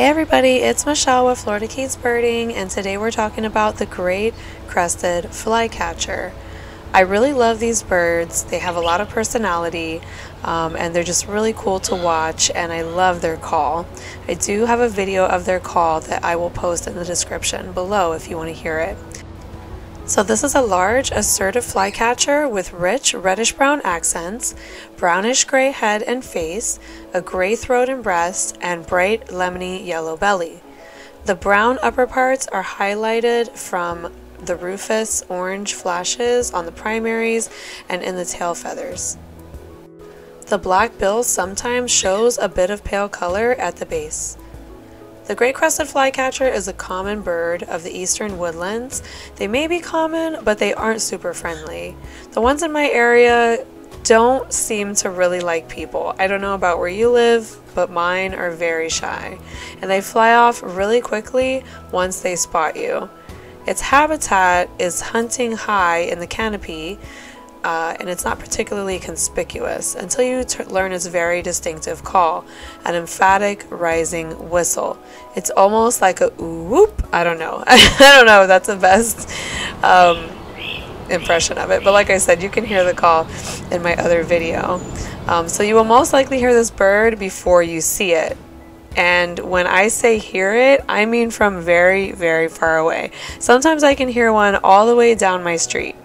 Hey everybody, it's Michelle with Florida Keys Birding, and today we're talking about the Great Crested Flycatcher. I really love these birds. They have a lot of personality, and they're just really cool to watch, and I love their call. I do have a video of their call that I will post in the description below if you want to hear it. So this is a large, assertive flycatcher with rich reddish-brown accents, brownish-gray head and face, a gray throat and breast, and bright lemony yellow belly. The brown upper parts are highlighted from the rufous orange flashes on the primaries and in the tail feathers. The black bill sometimes shows a bit of pale color at the base. The Great Crested Flycatcher is a common bird of the eastern woodlands. They may be common, but they aren't super friendly. The ones in my area don't seem to really like people. I don't know about where you live, but mine are very shy, and they fly off really quickly once they spot you. Its habitat is hunting high in the canopy, and it's not particularly conspicuous until you learn its very distinctive call, an emphatic rising whistle. It's almost like a whoop. I don't know. I don't know if that's the best impression of it, but like I said, you can hear the call in my other video. So you will most likely hear this bird before you see it. And when I say hear it, I mean from very, very far away. Sometimes I can hear one all the way down my street.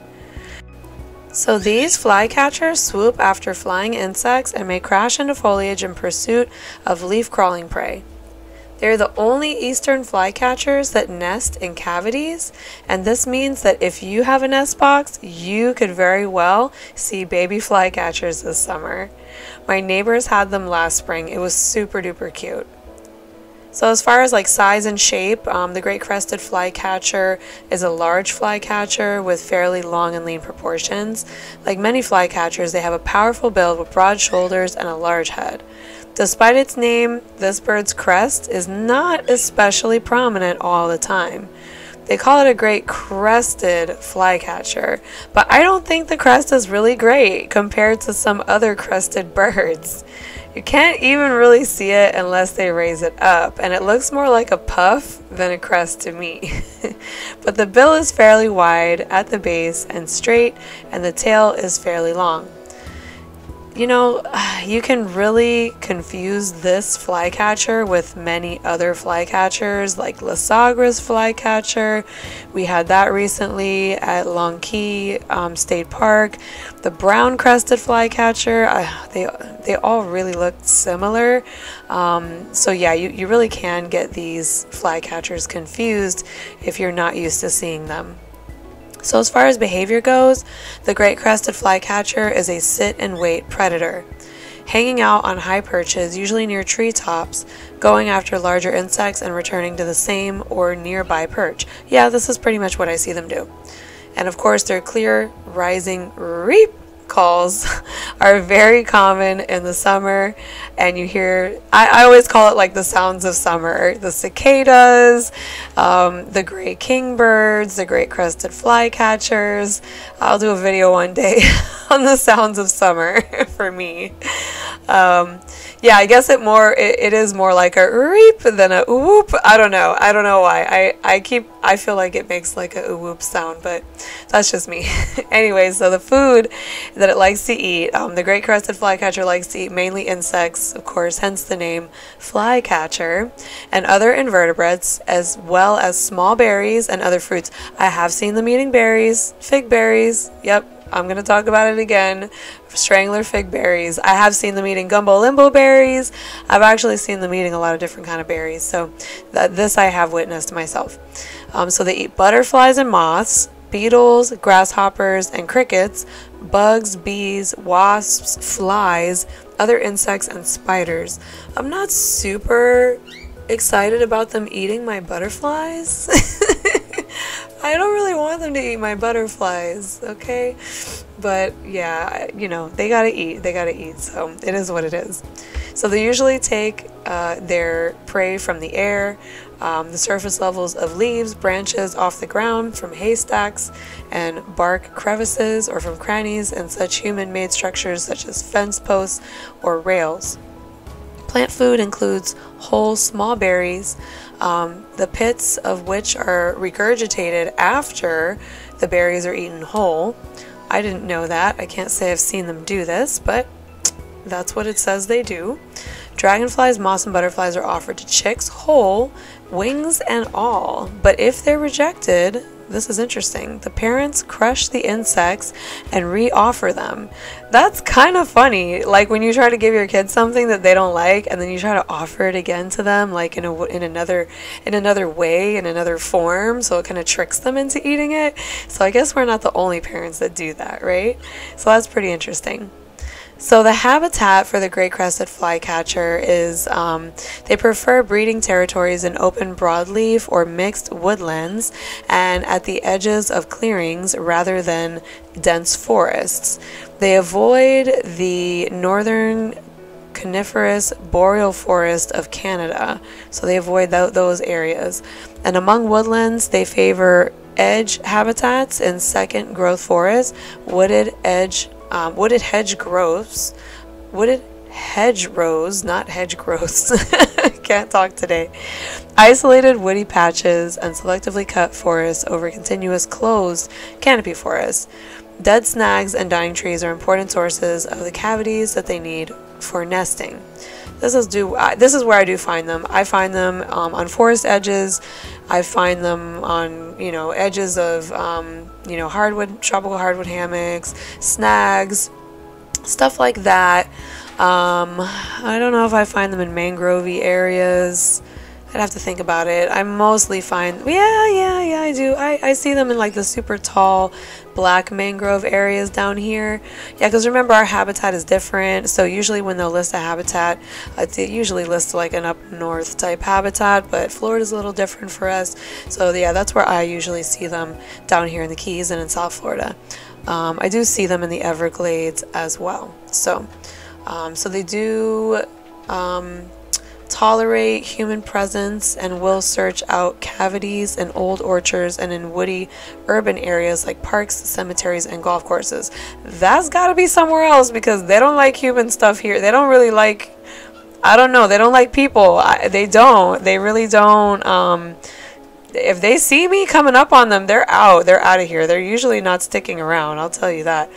So these flycatchers swoop after flying insects and may crash into foliage in pursuit of leaf-crawling prey. They're the only eastern flycatchers that nest in cavities, and this means that if you have a nest box, you could very well see baby flycatchers this summer. My neighbors had them last spring. It was super duper cute. So as far as like size and shape, the Great Crested Flycatcher is a large flycatcher with fairly long and lean proportions. Like many flycatchers, they have a powerful build with broad shoulders and a large head. Despite its name, this bird's crest is not especially prominent all the time. They call it a Great Crested Flycatcher, but I don't think the crest is really great compared to some other crested birds. You can't even really see it unless they raise it up, and it looks more like a puff than a crest to me. But the bill is fairly wide at the base and straight, and the tail is fairly long. You know, you can really confuse this flycatcher with many other flycatchers, like Lasagra's flycatcher. We had that recently at Long Key State Park. The brown-crested flycatcher, they all really look similar. So yeah, you really can get these flycatchers confused if you're not used to seeing them. So as far as behavior goes, the Great Crested Flycatcher is a sit-and-wait predator, hanging out on high perches, usually near treetops, going after larger insects and returning to the same or nearby perch. Yeah, this is pretty much what I see them do. And of course, their clear, rising reep calls are very common in the summer, and you hear, I always call it like the sounds of summer, the cicadas, the gray kingbirds, the Great Crested Flycatchers. I'll do a video one day on the sounds of summer for me. Yeah, I guess it is more like a reep than a whoop. I don't know why. I feel like it makes like a whoop sound, but that's just me. Anyway, so the food that it likes to eat, the Great Crested Flycatcher likes to eat mainly insects, of course, hence the name flycatcher, and other invertebrates, as well as small berries and other fruits. I have seen them eating berries, fig berries, yep. I'm going to talk about it again, strangler fig berries. I have seen them eating gumbo limbo berries. I've actually seen them eating a lot of different kind of berries, so this I have witnessed myself. So they eat butterflies and moths, beetles, grasshoppers, and crickets, bugs, bees, wasps, flies, other insects, and spiders. I'm not super excited about them eating my butterflies. I don't really want them to eat my butterflies, okay? But yeah, you know, they gotta eat, so it is what it is. So they usually take their prey from the air, the surface levels of leaves, branches off the ground, from haystacks and bark crevices, or from crannies and such human-made structures such as fence posts or rails. Plant food includes whole small berries, the pits of which are regurgitated after the berries are eaten whole. I didn't know that. I can't say I've seen them do this, but that's what it says they do. Dragonflies, moths, and butterflies are offered to chicks whole, wings and all, but if they're rejected, this is interesting, the parents crush the insects and re-offer them. That's kind of funny, like when you try to give your kids something that they don't like and then you try to offer it again to them, like in another way, in another form, so it kind of tricks them into eating it. So I guess we're not the only parents that do that, right? So that's pretty interesting. So the habitat for the Great Crested Flycatcher is, they prefer breeding territories in open broadleaf or mixed woodlands and at the edges of clearings rather than dense forests. They avoid the northern coniferous boreal forest of Canada, so they avoid those areas. And among woodlands, they favor edge habitats in second growth forests, wooded hedgerows, not hedge growths, can't talk today, isolated woody patches, and selectively cut forests over continuous closed canopy forests. Dead snags and dying trees are important sources of the cavities that they need for nesting. This is where I do find them. I find them on forest edges. I find them on, you know, edges of, you know, tropical hardwood hammocks, snags, stuff like that. I don't know if I find them in mangrovey areas. I'd have to think about it. I mostly find, yeah, I do. I see them in like the super tall black mangrove areas down here. Yeah, because remember our habitat is different. So usually when they'll list a habitat, it usually lists like an up north type habitat, but Florida's a little different for us. So yeah, that's where I usually see them down here in the Keys and in South Florida. I do see them in the Everglades as well. So, they do, tolerate human presence and will search out cavities in old orchards and in woody urban areas like parks, cemeteries, and golf courses. That's got to be somewhere else because they don't like human stuff here. They don't really like, I don't know, they don't like people. They really don't. If they see me coming up on them, they're out of here. They're usually not sticking around, I'll tell you that.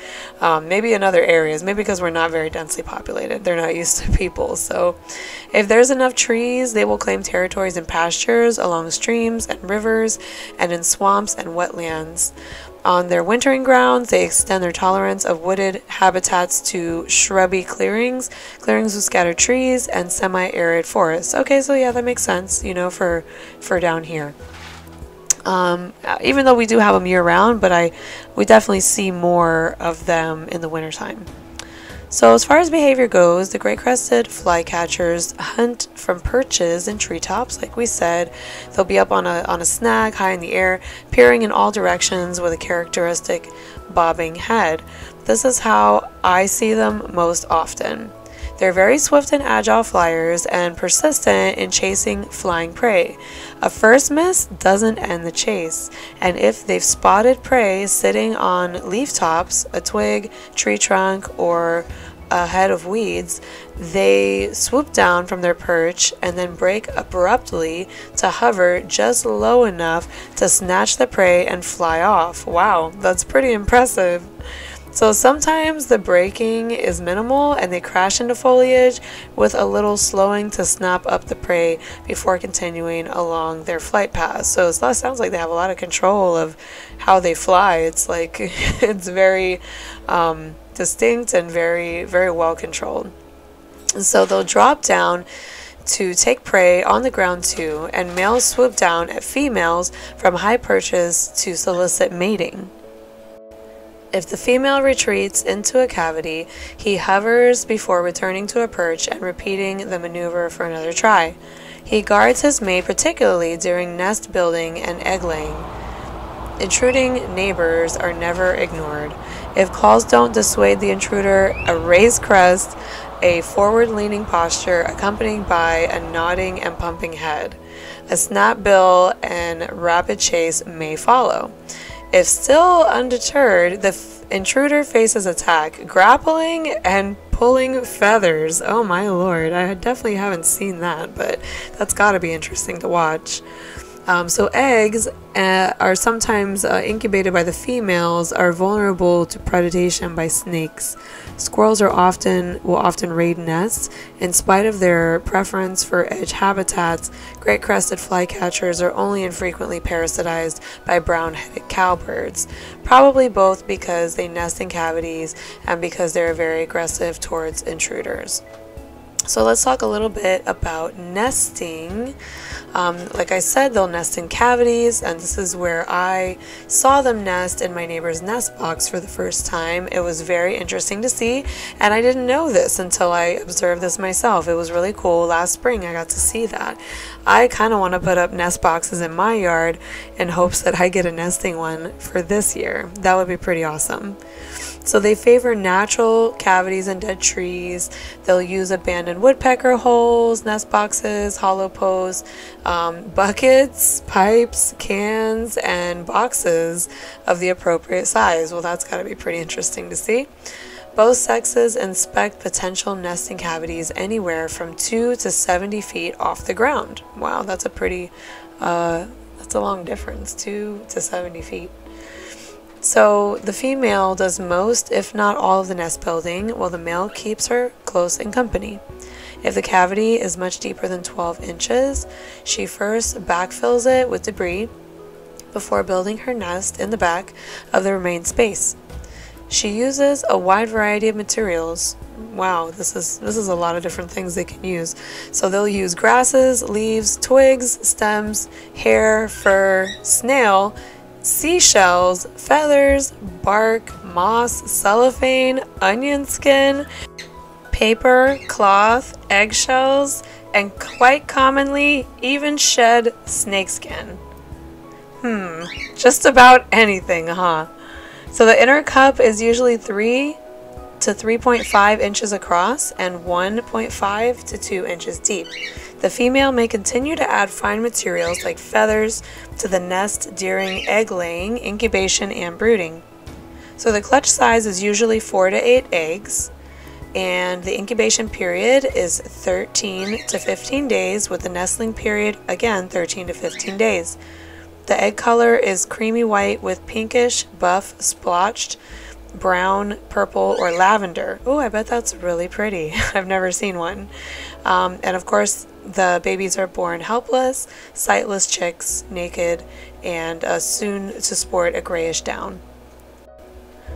Maybe in other areas, maybe because we're not very densely populated, they're not used to people. So if there's enough trees, they will claim territories in pastures, along streams and rivers, and in swamps and wetlands. On their wintering grounds, they extend their tolerance of wooded habitats to shrubby clearings with scattered trees, and semi-arid forests. Okay, so yeah, that makes sense, you know, for down here. Even though we do have them year-round, but we definitely see more of them in the wintertime. So as far as behavior goes, the Great Crested Flycatchers hunt from perches and treetops, like we said. They'll be up on a snag high in the air, peering in all directions with a characteristic bobbing head. This is how I see them most often. They're very swift and agile flyers and persistent in chasing flying prey. A first miss doesn't end the chase, and if they've spotted prey sitting on leaf tops, a twig, tree trunk, or a head of weeds, they swoop down from their perch and then break abruptly to hover just low enough to snatch the prey and fly off. Wow, that's pretty impressive. So sometimes the braking is minimal and they crash into foliage with a little slowing to snap up the prey before continuing along their flight path. So it sounds like they have a lot of control of how they fly. It's like, it's very distinct and very, very well controlled. And so they'll drop down to take prey on the ground too, and males swoop down at females from high perches to solicit mating. If the female retreats into a cavity, he hovers before returning to a perch and repeating the maneuver for another try. He guards his mate particularly during nest building and egg laying. Intruding neighbors are never ignored. If calls don't dissuade the intruder, a raised crest, a forward-leaning posture accompanied by a nodding and pumping head, a snap bill, and rapid chase may follow. If still undeterred, the Intruder faces attack, grappling and pulling feathers. Oh my lord, I definitely haven't seen that, but that's gotta be interesting to watch. So eggs are sometimes incubated by the females, are vulnerable to predation by snakes. Squirrels are will often raid nests. In spite of their preference for edge habitats, great crested flycatchers are only infrequently parasitized by brown-headed cowbirds, probably both because they nest in cavities and because they're very aggressive towards intruders. So let's talk a little bit about nesting. Like I said, they'll nest in cavities, and this is where I saw them nest in my neighbor's nest box for the first time. It was very interesting to see, and I didn't know this until I observed this myself. It was really cool. Last spring I got to see that. I kind of want to put up nest boxes in my yard in hopes that I get a nesting one for this year. That would be pretty awesome. So they favor natural cavities and dead trees. They'll use abandoned woodpecker holes, nest boxes, hollow posts, buckets, pipes, cans, and boxes of the appropriate size. Well, that's got to be pretty interesting to see. Both sexes inspect potential nesting cavities anywhere from 2 to 70 feet off the ground. Wow, that's a pretty, that's a long difference, 2 to 70 feet. So the female does most, if not all, of the nest building, while the male keeps her close in company. If the cavity is much deeper than 12 inches, she first backfills it with debris before building her nest in the back of the remaining space. She uses a wide variety of materials. Wow, this is a lot of different things they can use. So they'll use grasses, leaves, twigs, stems, hair, fur, snail, seashells, feathers, bark, moss, cellophane, onion skin, paper, cloth, eggshells, and quite commonly, even shed snakeskin. Just about anything, huh? So the inner cup is usually 3 to 3.5 inches across and 1.5 to 2 inches deep. The female may continue to add fine materials like feathers to the nest during egg laying, incubation, and brooding. So the clutch size is usually 4 to 8 eggs, and the incubation period is 13 to 15 days, with the nestling period, again, 13 to 15 days. The egg color is creamy white with pinkish, buff, splotched, brown, purple, or lavender. Oh, I bet that's really pretty. I've never seen one. And of course, the babies are born helpless, sightless chicks, naked, and soon to sport a grayish down.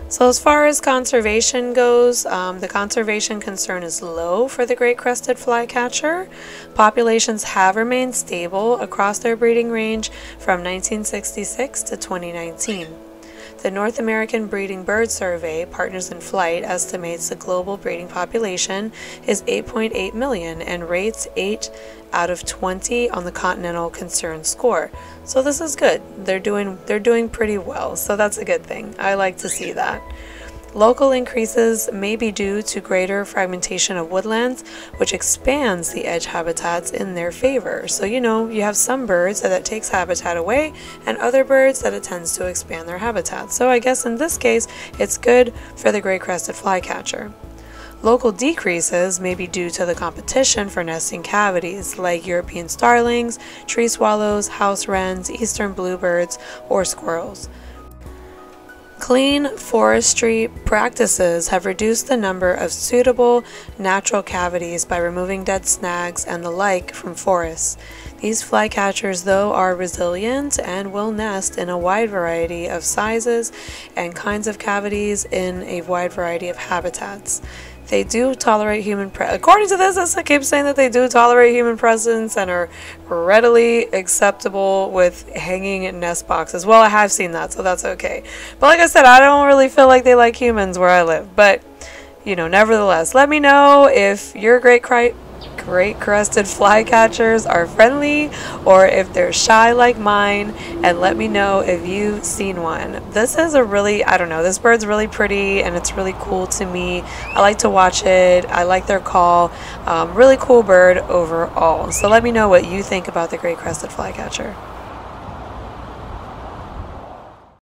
So as far as conservation goes, the conservation concern is low for the great crested flycatcher. Populations have remained stable across their breeding range from 1966 to 2019. The North American Breeding Bird Survey, Partners in Flight, estimates the global breeding population is 8.8 million and rates 8 out of 20 on the Continental Concern Score. So this is good. They're doing pretty well, so that's a good thing. I like to see that. Local increases may be due to greater fragmentation of woodlands, which expands the edge habitats in their favor. So, you know, you have some birds that it takes habitat away and other birds that it tends to expand their habitat. So I guess in this case, it's good for the great crested flycatcher. Local decreases may be due to the competition for nesting cavities, like European starlings, tree swallows, house wrens, eastern bluebirds, or squirrels. Clean forestry practices have reduced the number of suitable natural cavities by removing dead snags and the like from forests. These flycatchers, though, are resilient and will nest in a wide variety of sizes and kinds of cavities in a wide variety of habitats. They do tolerate human presence. According to this, I keep saying that they do tolerate human presence and are readily acceptable with hanging nest boxes. Well, I have seen that, so that's okay. But like I said, I don't really feel like they like humans where I live. But, you know, nevertheless, let me know if your great crested flycatchers are friendly or if they're shy like mine, and let me know if you've seen one. This is a really, I don't know, this bird's really pretty and it's really cool to me. I like to watch it. I like their call. Really cool bird overall. So let me know what you think about the great crested flycatcher.